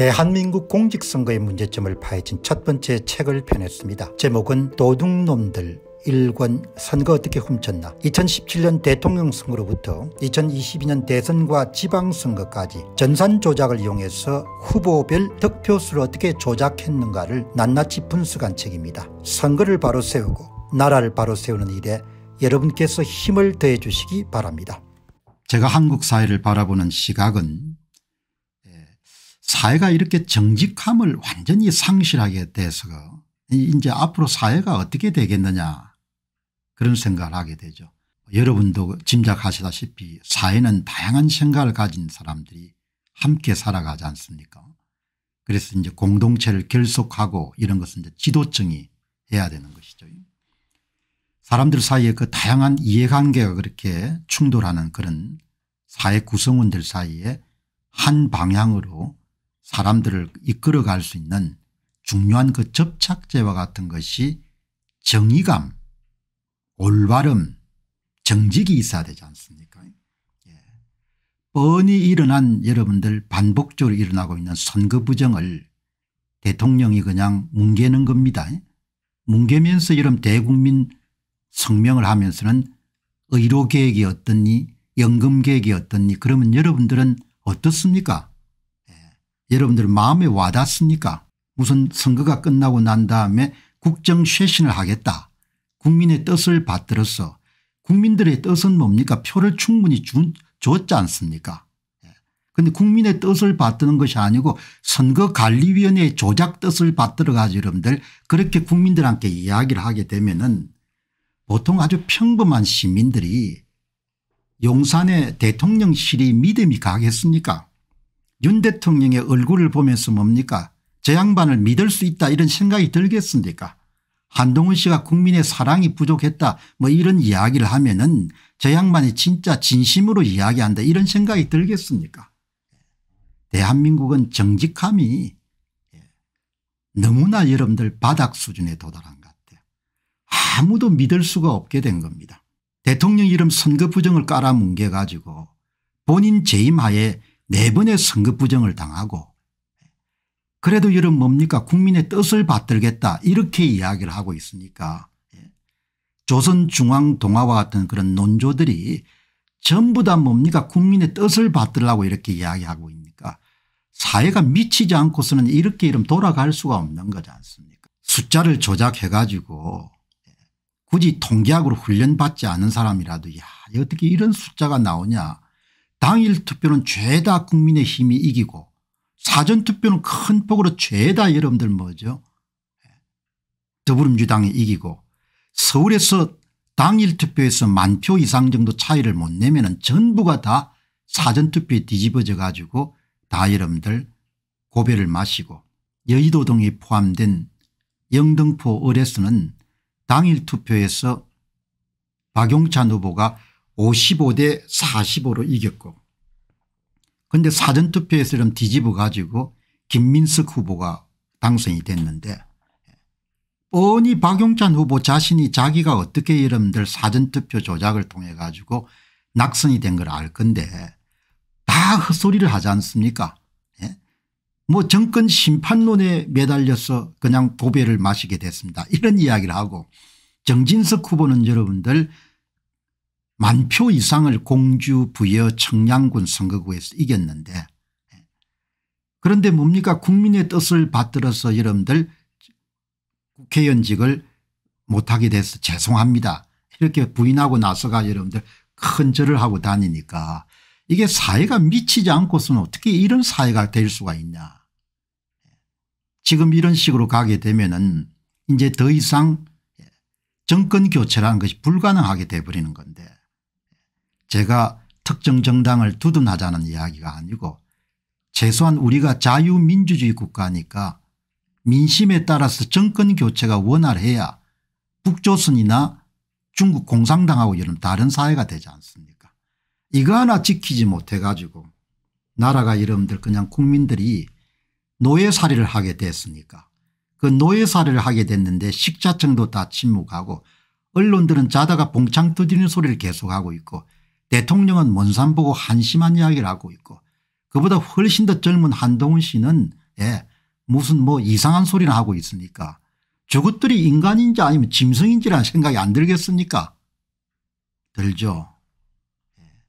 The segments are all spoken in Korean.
대한민국 공직선거의 문제점을 파헤친 첫 번째 책을 펴냈습니다. 제목은 도둑놈들 1권 선거 어떻게 훔쳤나. 2017년 대통령 선거로부터 2022년 대선과 지방선거까지 전산 조작을 이용해서 후보별 득표수를 어떻게 조작했는가를 낱낱이 분석한 책입니다. 선거를 바로 세우고 나라를 바로 세우는 일에 여러분께서 힘을 더해 주시기 바랍니다. 제가 한국 사회를 바라보는 시각은 사회가 이렇게 정직함을 완전히 상실하게 돼서 이제 앞으로 사회가 어떻게 되겠느냐 그런 생각을 하게 되죠. 여러분도 짐작하시다시피 사회는 다양한 생각을 가진 사람들이 함께 살아가지 않습니까? 그래서 이제 공동체를 결속하고 이런 것은 이제 지도층이 해야 되는 것이죠. 사람들 사이에 그 다양한 이해관계가 그렇게 충돌하는 그런 사회 구성원들 사이에 한 방향으로 사람들을 이끌어갈 수 있는 중요한 그 접착제와 같은 것이 정의감, 올바름, 정직이 있어야 되지 않습니까? 예. 뻔히 일어난 여러분들 반복적으로 일어나고 있는 선거 부정을 대통령이 그냥 뭉개는 겁니다. 뭉개면서 이런 대국민 성명을 하면서는 의료계획이 어떻니, 연금계획이 어떻니, 그러면 여러분들은 어떻습니까? 예. 여러분들 마음에 와닿습니까? 무슨 선거가 끝나고 난 다음에 국정 쇄신을 하겠다. 국민의 뜻을 받들어서 국민들의 뜻은 뭡니까? 표를 충분히 줬지 않습니까? 그런데 예. 국민의 뜻을 받드는 것이 아니고 선거관리위원회의 조작 뜻을 받들어 가지고 여러분들 그렇게 국민들한테 이야기를 하게 되면은 보통 아주 평범한 시민들이 용산의 대통령실이 믿음이 가겠습니까? 윤 대통령의 얼굴을 보면서 뭡니까? 저 양반을 믿을 수 있다 이런 생각이 들겠습니까? 한동훈 씨가 국민의 사랑이 부족했다 뭐 이런 이야기를 하면은 저 양반이 진짜 진심으로 이야기한다 이런 생각이 들겠습니까? 대한민국은 정직함이 너무나 여러분들 바닥 수준에 도달한 것 같아요. 아무도 믿을 수가 없게 된 겁니다. 대통령 이름 선거 부정을 깔아뭉개 가지고 본인 재임하에 4번의 선거 부정을 당하고 그래도 이런 뭡니까? 국민의 뜻을 받들겠다 이렇게 이야기를 하고 있으니까 조선중앙동화와 같은 그런 논조들이 전부 다 뭡니까? 국민의 뜻을 받들라고 이렇게 이야기하고 있으니까 사회가 미치지 않고서는 이렇게 이름 돌아갈 수가 없는 거지 않습니까? 숫자를 조작해 가지고 굳이 통계학으로 훈련받지 않은 사람이라도 야 어떻게 이런 숫자가 나오냐. 당일 투표는 죄다 국민의힘이 이기고 사전투표는 큰 폭으로 죄다 여러분들 뭐죠? 더불어민주당이 이기고 서울에서 당일투표에서 10,000표 이상 정도 차이를 못 내면 전부가 다 사전투표에 뒤집어져 가지고 다 여러분들 고배를 마시고 여의도동이 포함된 영등포 을에서는 당일투표에서 박용찬 후보가 55대 45로 이겼고 근데 사전투표에서 좀 뒤집어 가지고 김민석 후보가 당선이 됐는데 뻔히 박용찬 후보 자신이 자기가 어떻게 여러분들 사전투표 조작을 통해 가지고 낙선이 된 걸 알 건데 다 헛소리를 하지 않습니까? 예? 뭐 정권 심판론에 매달려서 그냥 고배를 마시게 됐습니다. 이런 이야기를 하고 정진석 후보는 여러분들 10,000표 이상을 공주, 부여, 청양군 선거구에서 이겼는데 그런데 뭡니까? 국민의 뜻을 받들어서 여러분들 국회의원직을 못하게 돼서 죄송합니다. 이렇게 부인하고 나서가 여러분들 큰 절을 하고 다니니까 이게 사회가 미치지 않고서는 어떻게 이런 사회가 될 수가 있냐. 지금 이런 식으로 가게 되면은 이제 더 이상 정권 교체라는 것이 불가능하게 돼버리는 건데 제가 특정 정당을 두둔하자는 이야기가 아니고 최소한 우리가 자유민주주의 국가니까 민심에 따라서 정권교체가 원활해야 북조선이나 중국 공산당하고 이런 다른 사회가 되지 않습니까? 이거 하나 지키지 못해 가지고 나라가 여러분들 그냥 국민들이 노예살이를 하게 됐으니까 그 노예살이를 하게 됐는데 식자층도 다 침묵하고 언론들은 자다가 봉창 터지는 소리를 계속하고 있고 대통령은 먼산 보고 한심한 이야기를 하고 있고 그보다 훨씬 더 젊은 한동훈 씨는 때 무슨 뭐 이상한 소리나 하고 있으니까 저것들이 인간인지 아니면 짐승인지라는 생각이 안 들겠습니까? 들죠.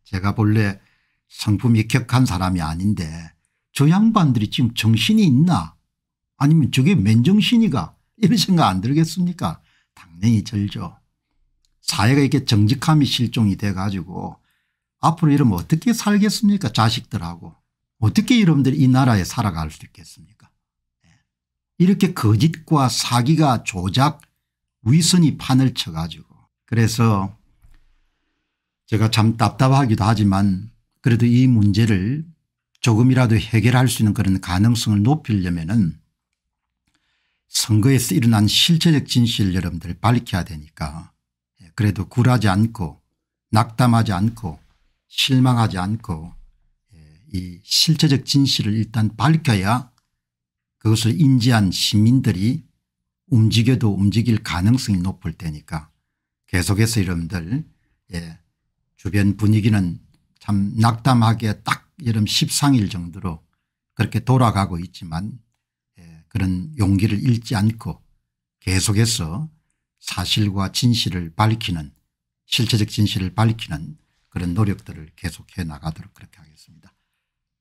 제가 본래 성품이 격한 사람이 아닌데 저 양반들이 지금 정신이 있나 아니면 저게 맨정신이가 이런 생각 안 들겠습니까? 당연히 들죠. 사회가 이렇게 정직함이 실종이 돼 가지고 앞으로 이러면 어떻게 살겠습니까? 자식들하고. 어떻게 여러분들이 이 나라에 살아갈 수 있겠습니까? 이렇게 거짓과 사기가 조작 위선이 판을 쳐 가지고. 그래서 제가 참 답답하기도 하지만 그래도 이 문제를 조금이라도 해결할 수 있는 그런 가능성을 높이려면은 선거에서 일어난 실체적 진실을 여러분들 밝혀야 되니까 그래도 굴하지 않고 낙담하지 않고 실망하지 않고 이 실체적 진실을 일단 밝혀야 그것을 인지한 시민들이 움직여도 움직일 가능성이 높을 테니까 계속해서 여러분들 주변 분위기는 참 낙담하게 딱 여름 13일 정도로 그렇게 돌아가고 있지만 그런 용기를 잃지 않고 계속해서 사실과 진실을 밝히는 실체적 진실을 밝히는 그런 노력들을 계속해 나가도록 그렇게 하겠습니다.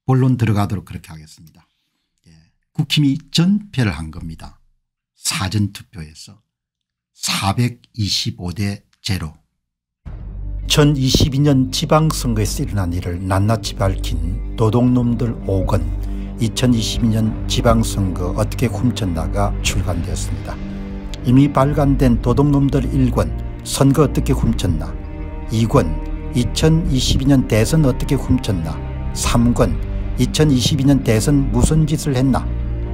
본론 들어가도록 그렇게 하겠습니다. 국힘이 전패를 한 겁니다. 사전투표에서 425대 0. 2022년 지방선거에서 일어난 일을 낱낱이 밝힌 도둑놈들 5권 2022년 지방선거 어떻게 훔쳤나가 출간되었습니다. 이미 발간된 도둑놈들 1권 선거 어떻게 훔쳤나, 2권 2022년 대선 어떻게 훔쳤나, 3권 2022년 대선 무슨 짓을 했나,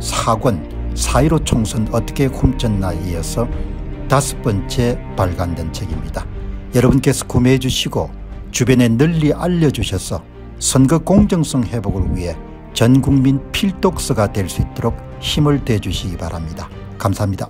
4권 4.15 총선 어떻게 훔쳤나에 이어서 5번째 발간된 책입니다. 여러분께서 구매해 주시고 주변에 널리 알려주셔서 선거 공정성 회복을 위해 전국민 필독서가 될 수 있도록 힘을 대주시기 바랍니다. 감사합니다.